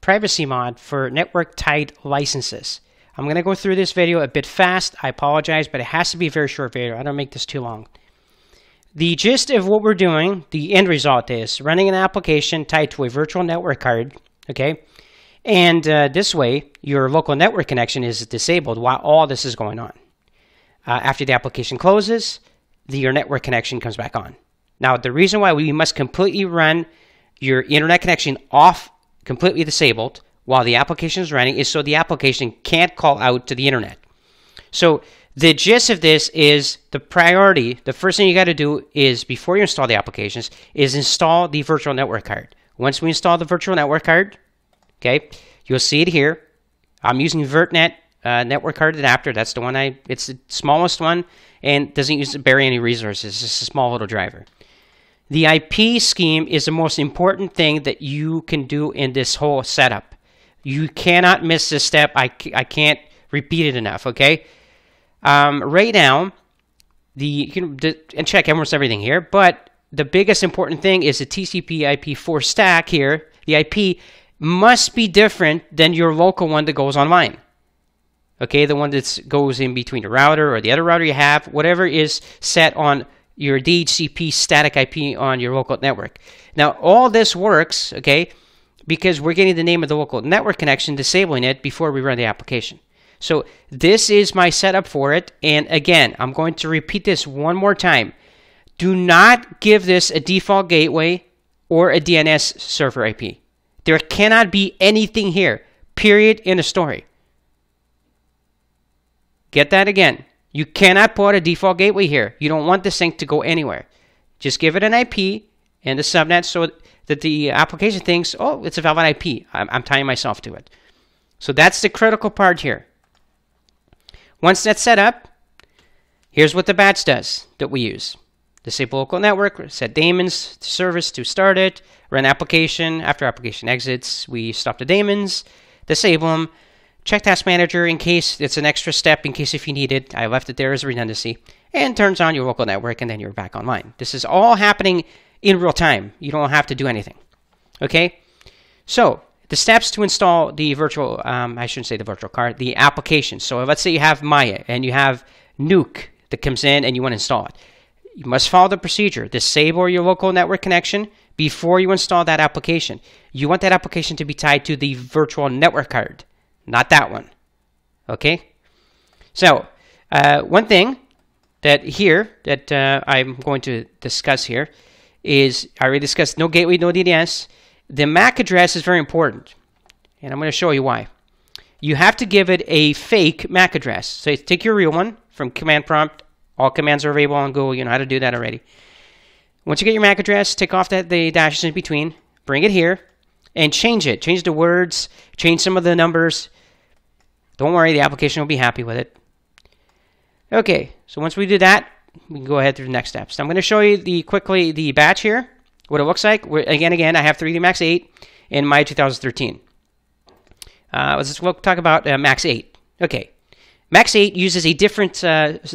privacy mod for network tied licenses. I'm going to go through this video a bit fast. I apologize, but it has to be a very short video. I don't make this too long. The gist of what we're doing, the end result is running an application tied to a virtual network card, okay? And this way, your local network connection is disabled while all this is going on. After the application closes, your network connection comes back on. Now, the reason why we must completely run your internet connection off, completely disabled, while the application is running is so the application can't call out to the internet. So the gist of this is the priority. The first thing you got to do is before you install the applications is install the virtual network card. Once we install the virtual network card, okay, you'll see it here. I'm using VirtNet network card adapter. That's the one it's the smallest one and doesn't use to bury any resources. It's just a small little driver. The IP scheme is the most important thing that you can do in this whole setup. You cannot miss this step. I can't repeat it enough, okay? Right now, and check almost everything here, but the biggest important thing is the TCP/IP4 stack here. The IP must be different than your local one that goes online, okay? The one that goes in between the router or the other router you have, whatever is set on your DHCP static IP on your local network. Now, all this works, okay, because we're getting the name of the local network connection, disabling it before we run the application. So this is my setup for it. And again, I'm going to repeat this one more time. Do not give this a default gateway or a DNS server IP. There cannot be anything here, period, in a story. Get that again. You cannot put a default gateway here. You don't want this thing to go anywhere. Just give it an IP and a subnet so that the application thinks, oh, it's a valid IP. I'm tying myself to it. So that's the critical part here. Once that's set up, here's what the batch does that we use. Disable local network, set daemons to service to start it, run application. After application exits, we stop the daemons, disable them, check task manager in case it's an extra step, in case if you need it. I left it there as a redundancy, and turns on your local network, and then you're back online. This is all happening in real time. You don't have to do anything, okay? So the steps to install the virtual, I shouldn't say the virtual card, the application. So let's say you have Maya and you have Nuke that comes in and you want to install it. You must follow the procedure. Disable your local network connection before you install that application. You want that application to be tied to the virtual network card, not that one, okay? So one thing that I'm going to discuss here is, I already discussed no gateway, no DNS. The MAC address is very important, and I'm going to show you why. You have to give it a fake MAC address. So you take your real one from command prompt. All commands are available on Google. You know how to do that already. Once you get your MAC address, take off the dashes in between, bring it here, and change it. Change the words, change some of the numbers. Don't worry, the application will be happy with it. Okay, so once we do that, we can go ahead through the next steps. So I'm going to show you quickly the batch here, what it looks like. Again, I have 3D Max 8 in Maya 2013. Let's just talk about Max 8. Okay, Max 8 uses a different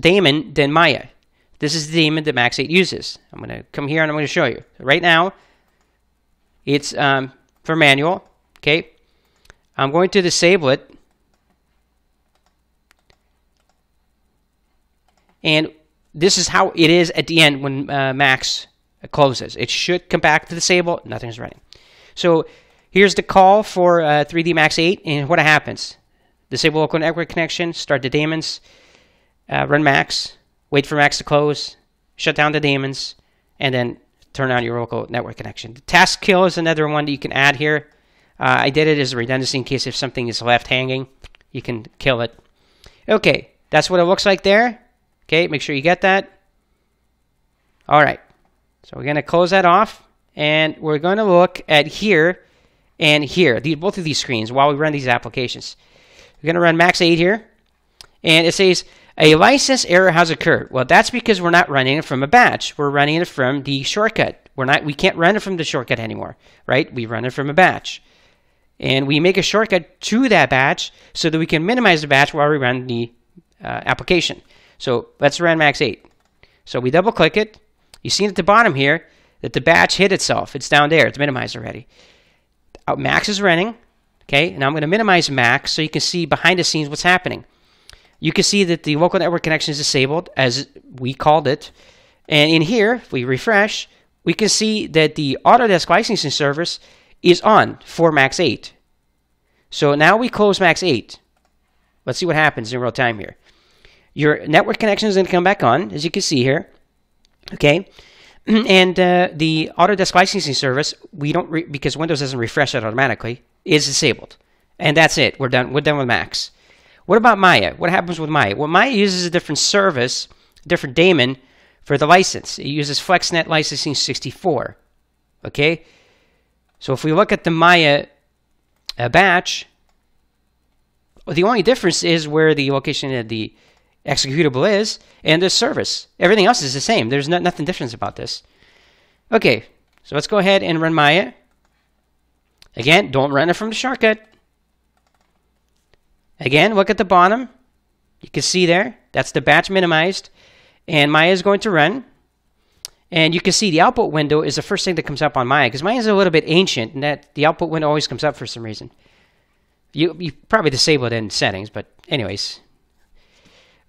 daemon than Maya. This is the daemon that Max 8 uses. I'm going to come here and I'm going to show you. Right now, it's for manual. Okay, I'm going to disable it. And this is how it is at the end when Max closes. It should come back to disable. Nothing's running. So here's the call for 3D Max 8 and what happens. Disable local network connection, start the daemons, run Max, wait for Max to close, shut down the daemons, and then turn on your local network connection. The task kill is another one that you can add here. I did it as a redundancy in case if something is left hanging, you can kill it. Okay, that's what it looks like there. Okay, make sure you get that. All right, so we're going to close that off, and we're going to look at here and here, both of these screens while we run these applications. We're going to run Max 8 here, and it says a license error has occurred. Well, that's because we're not running it from a batch. We're running it from the shortcut. We can't run it from the shortcut anymore, right? We run it from a batch, and we make a shortcut to that batch so that we can minimize the batch while we run the application. So let's run Max 8. So we double click it. You see at the bottom here that the batch hit itself. It's down there. It's minimized already. Max is running. Okay, now I'm going to minimize Max so you can see behind the scenes what's happening. You can see that the local network connection is disabled, as we called it. And in here, if we refresh, we can see that the Autodesk licensing service is on for Max 8. So now we close Max 8. Let's see what happens in real time here. Your network connection is going to come back on, as you can see here. Okay. And the Autodesk licensing service, we don't because Windows doesn't refresh it automatically, is disabled. And that's it. We're done. We're done with Max. What about Maya? What happens with Maya? Well, Maya uses a different service, a different daemon for the license. It uses FlexNet licensing 64. Okay. So if we look at the Maya batch, the only difference is where the location of the executable is and the service. Everything else is the same. There's nothing different about this. Okay, so let's go ahead and run Maya. Again, don't run it from the shortcut. Again, look at the bottom. You can see there, that's the batch minimized. And Maya is going to run. And you can see the output window is the first thing that comes up on Maya, because Maya is a little bit ancient, and that the output window always comes up for some reason. You probably disabled it in settings, but anyways.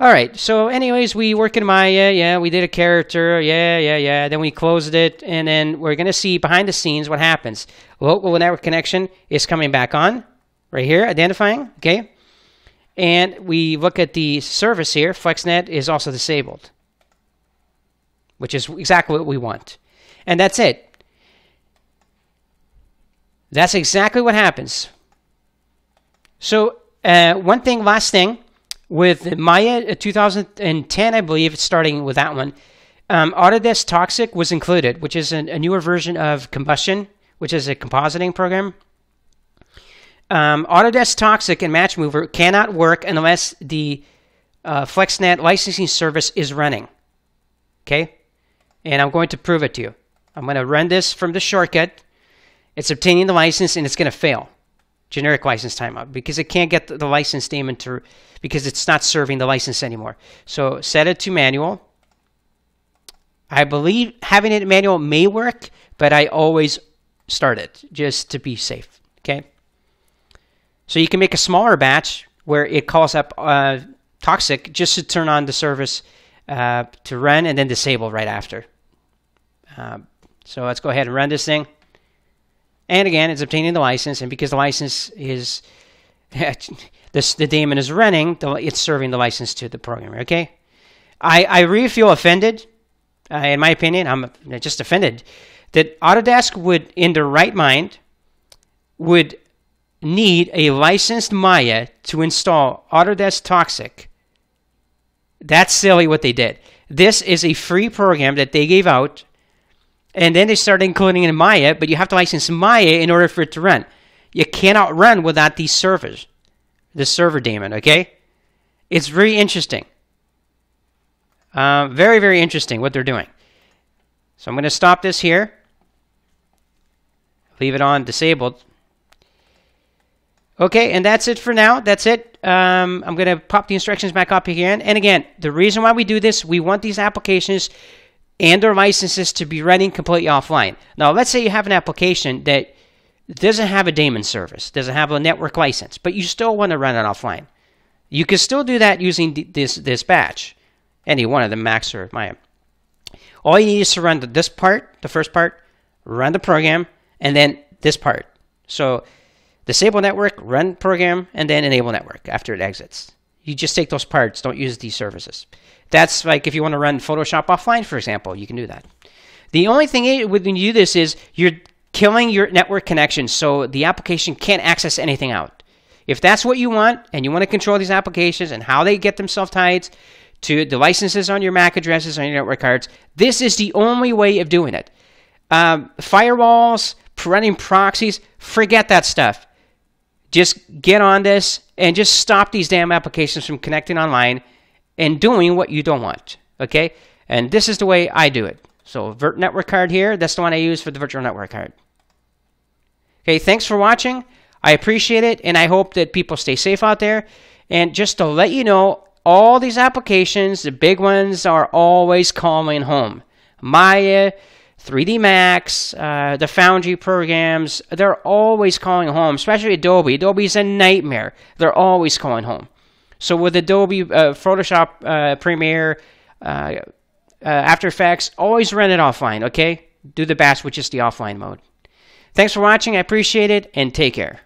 Alright, so anyways, we work in Maya, yeah, we did a character, yeah, then we closed it, and then we're going to see behind the scenes what happens. Local network connection is coming back on, right here, identifying, okay? And we look at the service here, FlexNet is also disabled, which is exactly what we want. And that's it. That's exactly what happens. So, last thing, with Maya 2010, I believe, starting with that one, Autodesk Toxik was included, which is a newer version of Combustion, which is a compositing program. Autodesk Toxik and Match Mover cannot work unless the FlexNet licensing service is running. Okay? And I'm going to prove it to you. I'm going to run this from the shortcut. It's obtaining the license, and it's going to fail. Generic license timeout, because it can't get the license daemon to, because it's not serving the license anymore. So set it to manual. I believe having it manual may work, but I always start it just to be safe. Okay. So you can make a smaller batch where it calls up Toxik just to turn on the service to run and then disable right after. So let's go ahead and run this thing. And again, it's obtaining the license, and because the license is, the daemon is running, it's serving the license to the programmer, okay? I really feel offended, in my opinion, I'm just offended, that Autodesk would, in their right mind, would need a licensed Maya to install Autodesk Toxik. That's silly what they did. This is a free program that they gave out, and then they started including it in Maya, but you have to license Maya in order for it to run. You cannot run without these servers, the server daemon, okay? It's very interesting. Very, very interesting what they're doing. So I'm going to stop this here. Leave it on disabled. Okay, and that's it for now. That's it. I'm going to pop the instructions back up again. And again, the reason why we do this, we want these applications and their licenses to be running completely offline. Now, let's say you have an application that doesn't have a daemon service, doesn't have a network license, but you still want to run it offline. You can still do that using this batch, any one of them, Max or Maya. All you need is to run this part, the first part, run the program, and then this part. So disable network, run program, and then enable network after it exits. You just take those parts, don't use these services. That's like if you want to run Photoshop offline, for example, you can do that. The only thing when you do this is you're killing your network connection, so the application can't access anything out. If that's what you want, and you want to control these applications and how they get themselves tied to the licenses on your MAC addresses, on your network cards, this is the only way of doing it. Firewalls, running proxies, forget that stuff. Just get on this and just stop these damn applications from connecting online and doing what you don't want, okay? And this is the way I do it. So Virt Network Card here, that's the one I use for the virtual network card. Okay, thanks for watching. I appreciate it, and I hope that people stay safe out there. And just to let you know, all these applications, the big ones, are always calling home. Maya, 3D Max, the Foundry programs, they're always calling home, especially Adobe. Adobe is a nightmare. They're always calling home. So with Adobe, Photoshop, Premiere, After Effects, always run it offline, okay? Do the best, which is the offline mode. Thanks for watching. I appreciate it, and take care.